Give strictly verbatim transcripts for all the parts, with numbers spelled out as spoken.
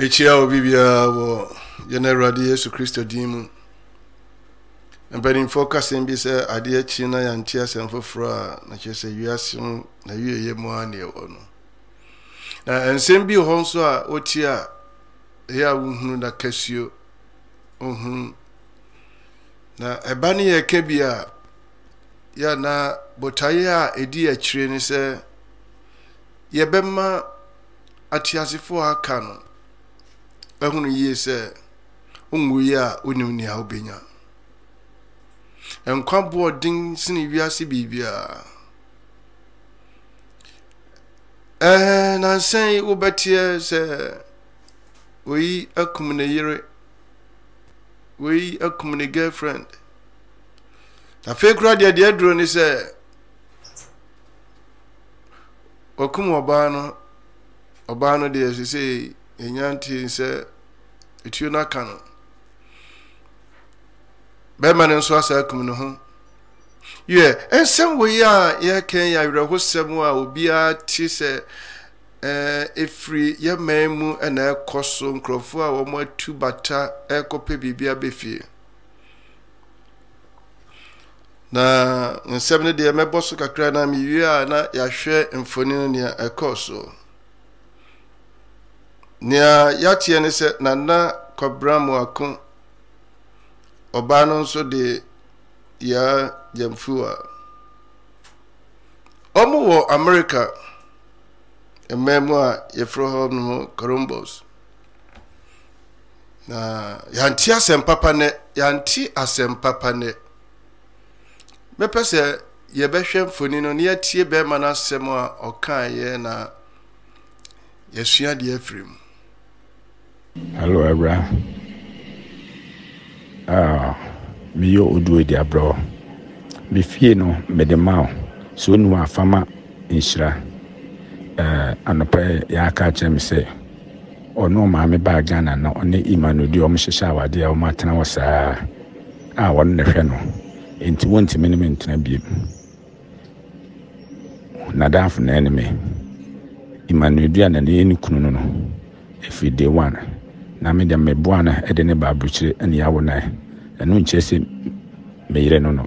Echi awo bibia wo general de Jesus Christo dimu. Embedding focus in be say ade echi na yantia semfofra na che say wiasun na wieye mu ani ono. Na ensem bi ho nso a otia ya wuhunu na kasio ohun na ebane ye kebia ya na botaya edi achire ni se ye bema atiasefo aka no ehunu ye se onwuya onimni ha obenya enkwabo din sini wiase bibia eh na sen ubete se we akumne yire we akumne girlfriend na fake radio de adro ni se okum oba no oba no de se enyanti se etuo na kanu be man nso asa akumne ho ye ensem we ya ye ken ya were hosem a obi a ti se eh efri ye memu na ekoso nkrofo a wo mo atu bata ekope bibia befie na nsem ne de meboso kakra na mi wi a na ya hwe mfoni ne ekoso nya ya tie ne se na na kobramu akon oba no so de ya jamfua omo wo America ememwa ye fro no Columbus na yanti asempapa ne yanti asempapa ne mepese ye behwe mfoni no ne yatie be ma na asem a okan ye na yesua de afrim hello abra ah mi yo odu edi abro mi fie no me de ma so nu afama inshira eh anope ya ka che mi se onu ma me ba Ghana na oni imanodi o mhihya awade o matena wosa ah won ne hwe no enti wonti me ne mentena biem na daf na ene me imanodi ana ne ni kunu no efi day one na me de me boana ede ne ba bruchire ene yawo na enu nche se me yire no no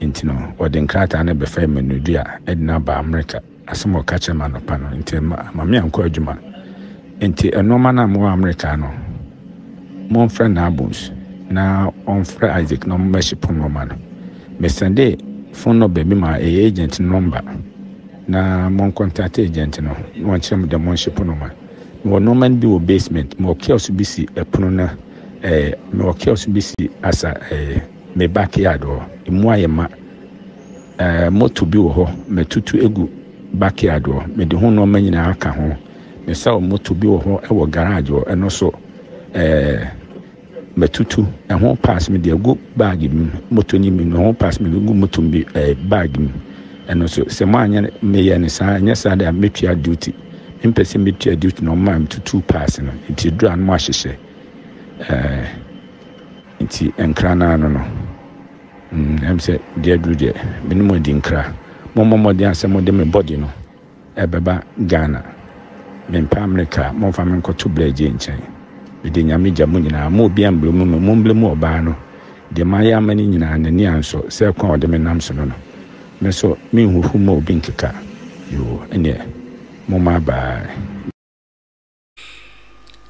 intino odin krata na be fa imanodi a ede na ba America asemo ka chema no pa no inte ma me anko adwuma inte enoma na mo America no mon friend abus na on friend Isaac no membership no man me sende phone no be ma agent number na mon contact agent no won chem de mon ship no man no no man be o basement mo chaos be si epono na eh mo chaos be si asa eh me backyard o emu ayema eh moto bi wo ho me tutu egu backyard wo me de ho no manyina aka ho me sa o moto bi wo ho e wo garage wo eno so eh me tutu e ho pass me de gu bag mi moto ni mi no ho pass me gu moto bi eh bag mi eno so se ma anya me ye ne sa anya sa da metua duty me pese metua duty no ma me tutu pass no nti dura no ahyehye eh nti enkra na no no mm em se de adu de me no di nkra momo modi asemo de me body no ebeba Ghana me pa America mo fa me nkoto bleje nchen me de nyame gya mo nyina mo bia mblemu mo mblemu oba no de maye amani nyina nani anso se kwa de me nam so no no me so me huhu mo obi nkeka yo ene mo ma ba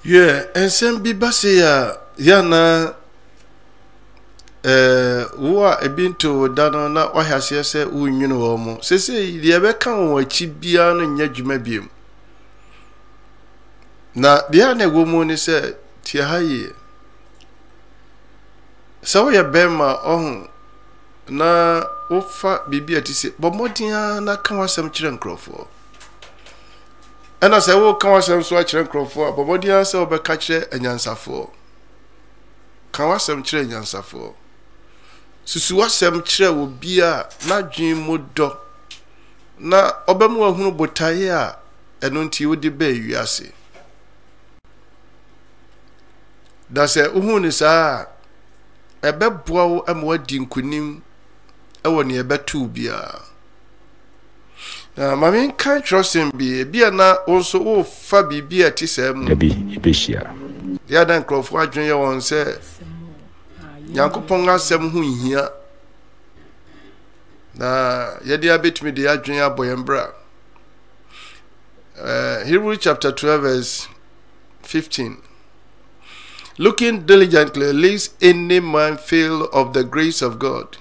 yeah ensem bi base ya ya na eh wa ebinto dano na ohase se unyinu wo mo sese de be kan wo chi bia no nya dwuma biem na de ana go mu ni se tie haye sawo ya bema ohun na ofa bibia ti se bomodia na kan wasem kire nkrofo ana se wo kan wasem so kire nkrofo bomodia se obeka kire anyansafo kan wasem kire anyansafo susuwa sem kire obi a na dwen modɔ na obɛmu ahunu botaye a ɛno nti wodi ba wiase da sɛ ohun ni saa ɛbɛboa wo amwa di nkunim ɛwɔ ne ɛbɛtu bia Uh, Mammy can't trust him be a Biana also oh Fabi be a Tissam, maybe Bishia. The Adam Croft, what Junior one says Yanko Ponga Sam who here. Na Yadia bit me the Junior boy and bra. Uh, Hebrews chapter twelve, verse fifteen. Looking diligently, lest any man fail of the grace of God,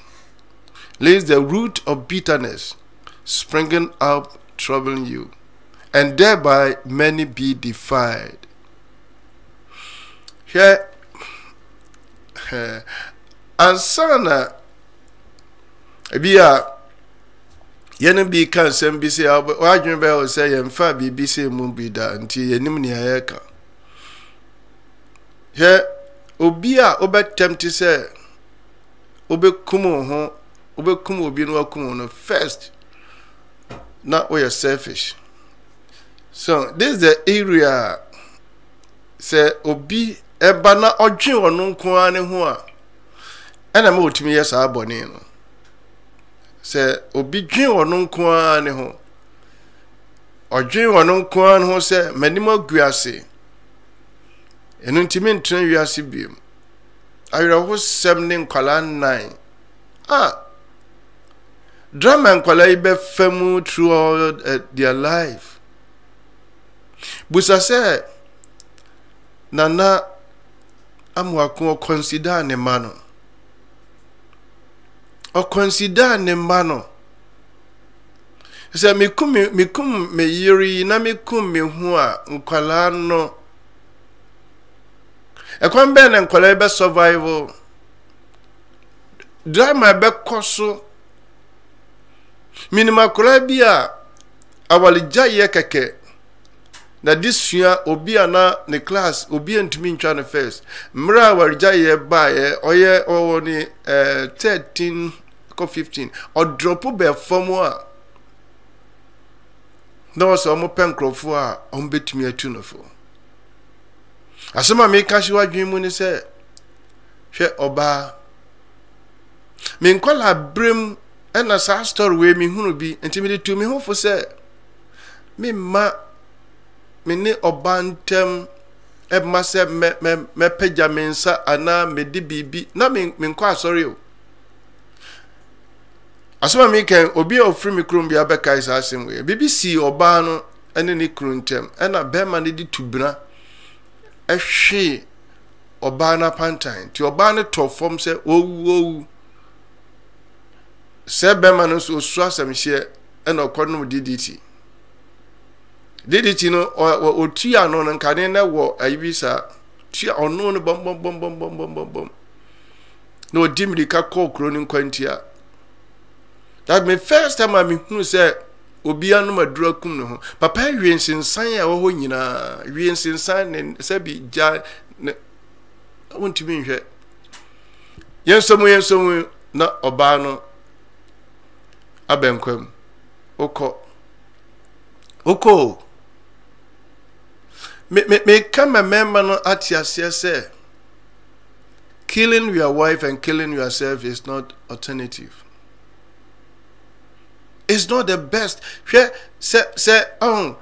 lest the root of bitterness springing up troubling you, and thereby many be defiled. Here, ansana biya yene bi kan sem bi se wadwen ba o se ye mfa bi bi se mu bi da nti yenim ne ayeka. Here, obi a obetemti se obekum ho obekum obi no akum no first. Not where you're selfish. So this is the area. Say obi ebana odwin onu nkoa ne ho a. Ana me otimi yes abone no. Say obi dwin onu nkoa ne ho. Odwin onu nkoa ne ho say manima guase. Enu ntimi ntren wiase biem. Awira ho sem ne nkwala nine. Ah. Drama and Kwalaibe Femu throughout uh, their life. Busa said, Nana, I'm going to consider a man. Or consider a man. He said, Me kum me kum me yiri, na me kum me hua, nkwalano. Ekwambe na Kwalaibe survival. Drama be koso. Minima Kurabia Awalija ye keke. Na this year obiana ne class obient me in China first. Mra warija ye baye oye or ni uh thirteen co fifteen or drop be formwa. No so mo pencrofua on bit me a tunafo. Asama me kashiwa jimuni se she oba min kola brim. And as I story where me who be intimidated to me, who for say me ma me ne obantem eb myself me me me pejamensa ana me di bibi na me me kwa sorry o. Asuma me can obi ofri me krum bia be kai sa asem we BBC oba no ene ne kruntem ena be ma ne di tubna ehwe oba na pantain ti oba ne to form say owu owu. Sebemanus or Swasam share and a condom D D T. D D T no or three unknown and canina war, Ibisa, three unknown bomb bomb bomb bomb bomb bomb bomb bomb. No dimly caco cronin quantia. That my first time I mean who said, Obiano Madracum, Papa Riens in Sanya or Honina, Riens in San and Sebi Jan. I want to mean here. Yes, somewhere, somewhere, not Obano. Abenkwem oko oko me me me come remember no atiase say killing your wife and killing yourself is not alternative. It's not the best. Say say oh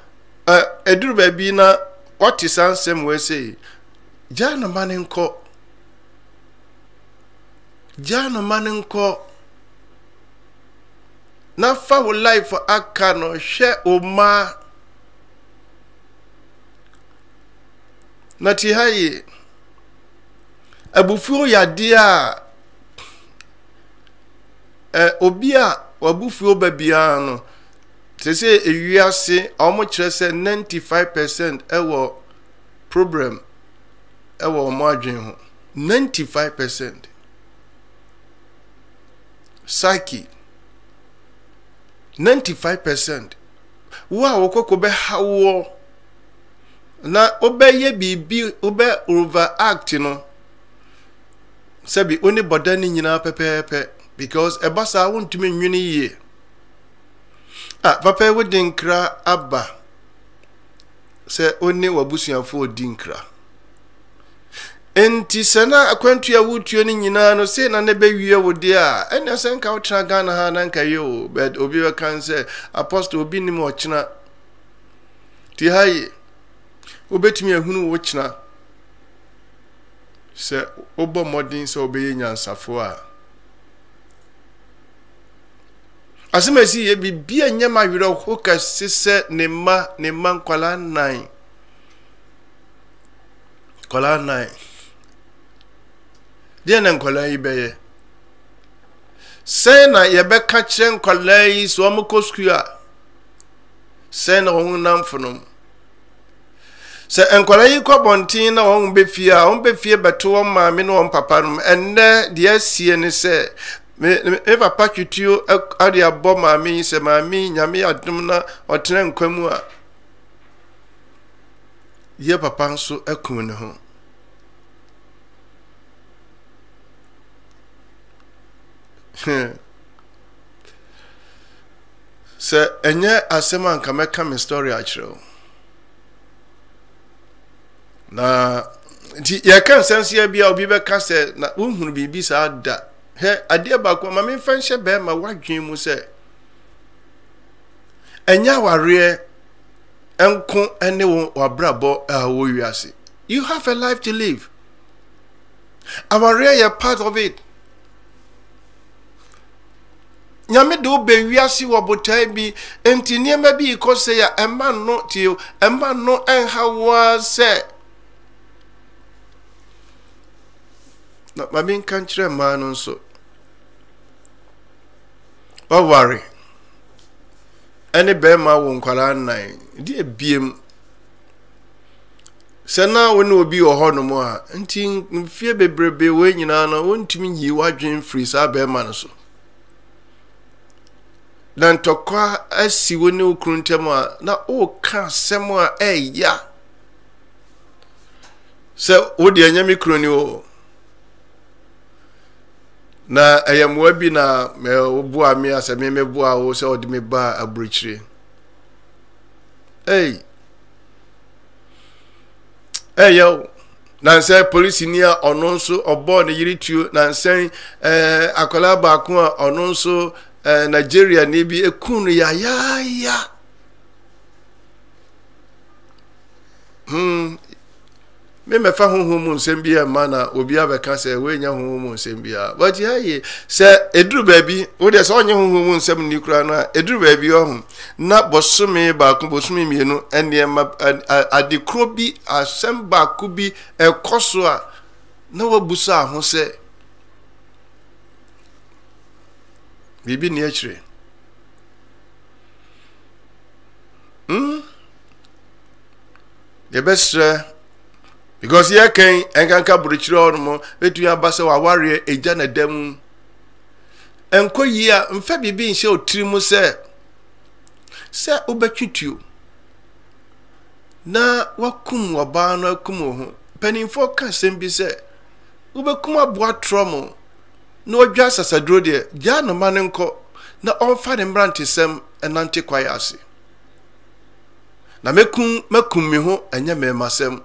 uh eduru baby na what is same we say jana manenko jana manenko na fa wo life for akano she oma na ti haye abufuo ya dia eh obi a wabufuo ba bia no sese ewiase omo kire se ninety-five percent ewo problem ewo omo adwen ho ninety-five percent psyche ninety-five percent. Wow, okokobe hawo. Na obeye bibi obe overact no. Sebi oni bodani nyina pepepe because ebasa won tumi nwini ye. Ah, papa we dinkra aba. Se oni wabusuafo dinkra. Enti sana akwentu ya wutu yoni njina no se na nebe yuye wodia. Eni ya senka wachina Ghana hana nka yo. But obiwe kanse apostle obi ni mwachina. Ti haye. Obeti miye hunu wachina. Se obo modin se obeye nyansafua. Asima isi yebi biya nyama yura ukoka sise nema nema nkwala nai. Nkwala nai. Diana nkwala ibeye. Sena yebe kachere nkwala yi suwamu koskua. Sena hongu namfunum. Se nkwala yi kwa bontina hongu befia. Hongu befia batuwa maminu hongu papanum. Ende diya siye ni se. Me me papa kutio ade abɔ maami sɛ maami nyame adom na ɔtena nkwamu a ye papa nso akun ne ho sɛ enye asɛm anka mɛka me story akyerɛw na di ya kan sensia bia obi bɛka sɛ na wohunu biribi saa da. He adia bakwa mami fanshe be ma wadwen mu se enya ware enko ene wabrabo a wo wiase. You have a life to live. Aware ya part of it. Nyame do be wiase wo botai bi enti niema bi ikose ya emma no ti emma no enha wa se. Na mami kanchre ma no so. Don't worry. Any bema won't call nine. Dear beam. Sana when will be your honor more. And think fear be brave be when you know, won't mean you are dream free, sir, bear manasso. Then to qua as see when you cruntema. Now, oh, can't somewhere, eh, ya. So, what the enemy crony. Na ayamwa bi na me obua me aseme me bua wo se odi me ba abrichire. Hey. Hey yo. Na say police ni a ono nso obo ne yiritio na say eh akola ba ko a ono nso eh Nigeria ni bi ekunu ya ya ya. Hmm. Me me fa honhom nsembia ma na obi abeka se we nya honhom nsembia but ye se eduru baabi wo de se onye honhom nsem ni kura na eduru baabi ohun na bosome ba ko bosome mienu ene ma adekro bi asem ba ko bi ekoso a na wabusa ho se bibi ni achire hm de besre. Because here can and can ka burichiro no etu abase wa ware eja na dam enko yia mfa bibi nse otirimu se se obetwitio na wakum waba na akum ho paninfo ka sembi se obekum aboa tromo na odwa sasadro de ja no mane nko na onfa ne mrantisem enante kwayase na mekum mekum me ho anya me masem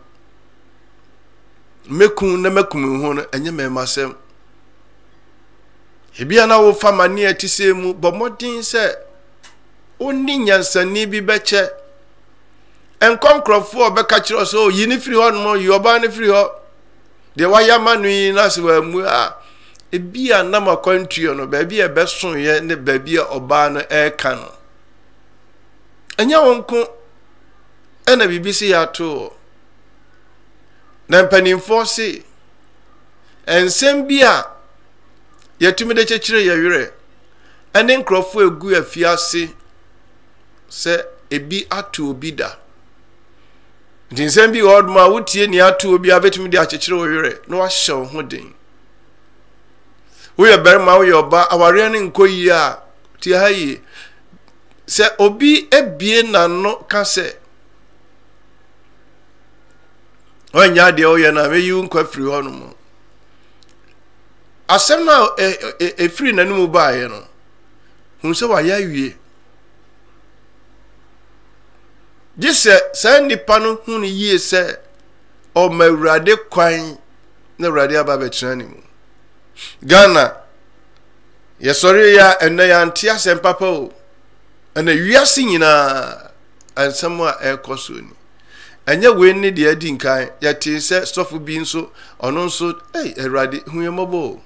mekun na mekun ho no enye me masem ebia na wo fa mani atise mu bomodin se oni nyansani bi beche enkonkrofo obeka kire so yini firi ho no yoba ne firi ho de waya manu na se wa mu a ebia na makwantu no ba bia beson ye ne ba bia oba no e ka no enye wonko ena bibisi ya to. Na mpanimfo se ensem bia yetumi de kyekire yewere ene nkrofo egu afiase se ebi ato obi da nsem bi old ma wutie ni ato obi abetumi de akyekire yewere na wahyew ho den wo ye berma wo ye oba aware ne nkoyi a ti hayi se obi ebie nano ka se onya de oye na me yu nkwa firi ho no mo asem na e firi na nemu baaye no hun se wa ya wie dise san nipa no hun ye se o mawrade kwan na urade ababa kyerɛ ne mu Ghana yɛsɔre ya ɛnɛ ya nte asɛm papa o ɛnɛ wiase nyinaa ansɛm a ɛkɔ so ni ɛnyɛ we ni de adi nkan yɛte sɛ sɔfo bi nso ɔno nso ei urade huyɛmɔbɔ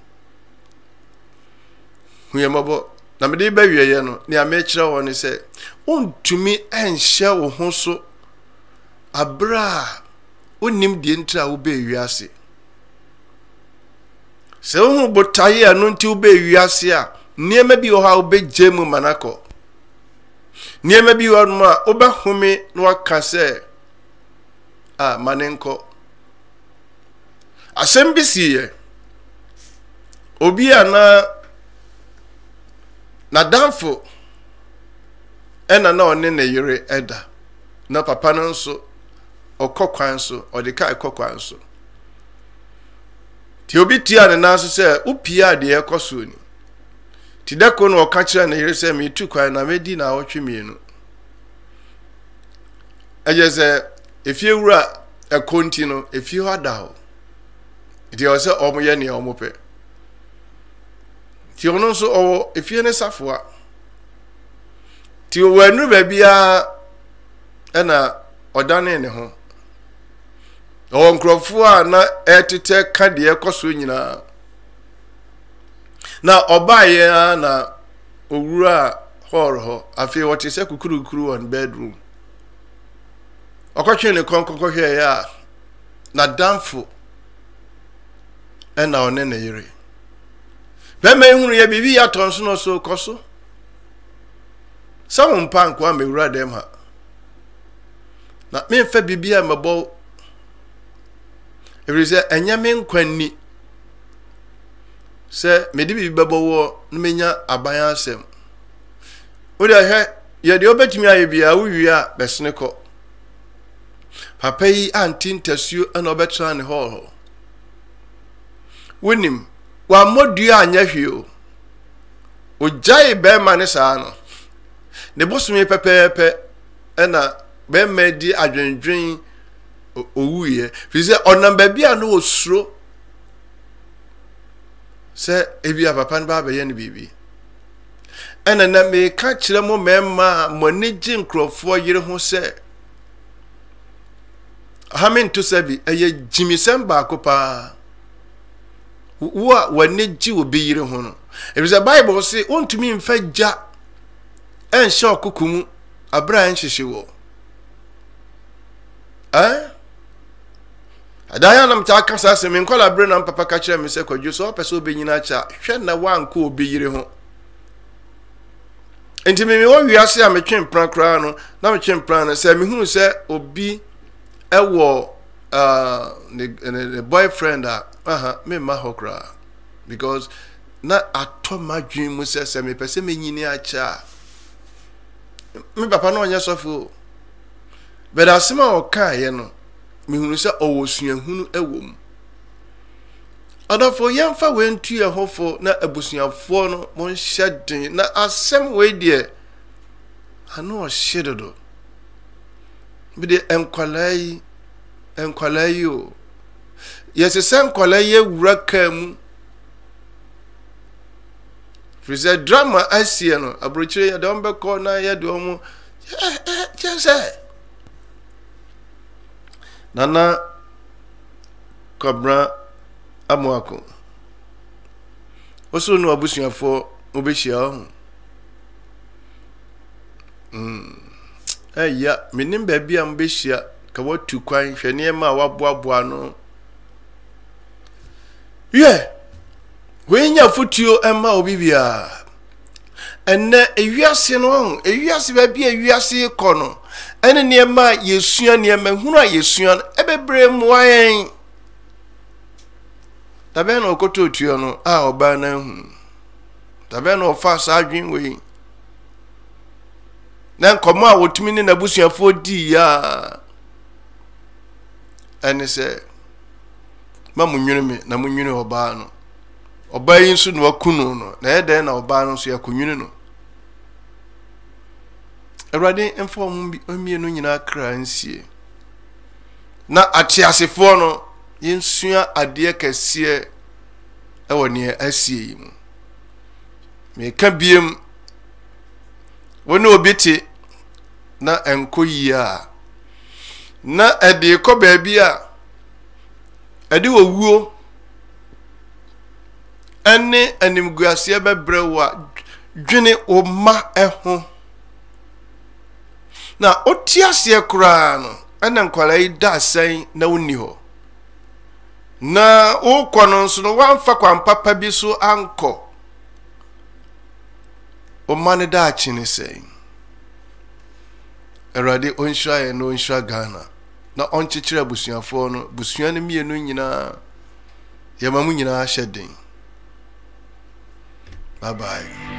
huyɛmɔbɔ na me de ba wieyɛ no ne amekyerɛ wɔ ne sɛ ontumi ɛnhyɛ wo ho so abra onim de ntra wo ba wiase se wo botaye anu nti wo ba wiase a niema bi wo ha wo ba jemu manako niema bi wo no a wo ba home no aka se a manenko asembisiye obi ana na danfo ena na one ne yire eda na papa no nso okokwan so odika ekokwan so ti obi tia ne naso se upia de ekoso ni ti dako no oka kire na yire se me tu kwan na medi na otwemie no eje se efie wura ekonti no efie hadaho ti o se omoye ne omope ti ono so o efie ne safoa ti o wanu ba bia ena odane ne ho o nkrofua na etete kade ekoso nyina na obaye na owura hor ho afi wote se kukuru kukuru on bedroom okotwe ne konkoko hwe ya na damfo ena one ne yire bema ehunu ya bibi ya tonso no so koso sawo mpa nko amewura dem ha na me fa bibi ya mebo everise anya me nkwanni se me di bibi bebo wo no menya aban asem wo de he ye de obetimi aye bia wo wiya besne ko papa yi anti ntasuo ana obetra ne ho wonim wa modu anya hwe o ojai be ma ne saa no ne bosumi pepepe ena be ma di adwendwen owuye fize onan ba bia no osuro se ebia papa ne ba ba ye ne bibi ena na me ka kire mo mema moniji nkrofo yire ho se hamin to sebi eye jimisem ba kopa wa waneji obi yire ho no ebisa bible say ontumi mfa ja en sho kokum abra en hwehwewo eh adaya nam ta ka sase min kola bre nam papa ka kire mi se kwadwo so pese obi nyina cha hwe na wanko obi yire ho entimi mi wo wiase a metwen pran kra no na metwen pran na se mi hunu se obi ewo uh the boyfriend that aha me mahokra because na ato madwin mu sese me pese me nyini acha me papa no nya sofo but asema o kan ye no me hunu se owosuahunu ewom adafo yemfa wentu ye hofo na abusuafo no mon hyedin na asem we die ano o hyedodo bi de enkwalai enkwalai o yes it's enkwalai ye wura kam freeze drama asie no abrochire ya don be call na ya do mu chese nana kobra amuako oso no abusuafo obehia ho mm eh ya menim ba bia mbehia ka watu kwan hwene ma waboaboa no yeah we nya futuo emma obibia enne ewiase no ewiase ba bia ewiase ko no enne ne ma yesua ne ma hunu a yesua ebebre mwan tabena okototuo no a oba na hu tabena ofa sa adwin we na nkomo a wotumi ne nabusuafo di ya ene se ma munwene me na munwene oba no oba yi nso no akunu no na eden na oba no so yakunwene no erade inform mbi omie no nyina kra nsie na atiasefo no yinsuya adie kese ewo ne asie yim me ka biem woni obeti na enkoyi a na ade ko baabi a ade owuo ane animguasie bebrewa dwene oma eho na otiasie kura no ana nkwalai da san na woni ho na ukwono nso no wamfa kwampapa bi so anko omane da chini sei erade onhwa ye no onhwa Ghana na onchichira busuafo no busuane mienu nyina yamamu nyina hyeden. Bye bye.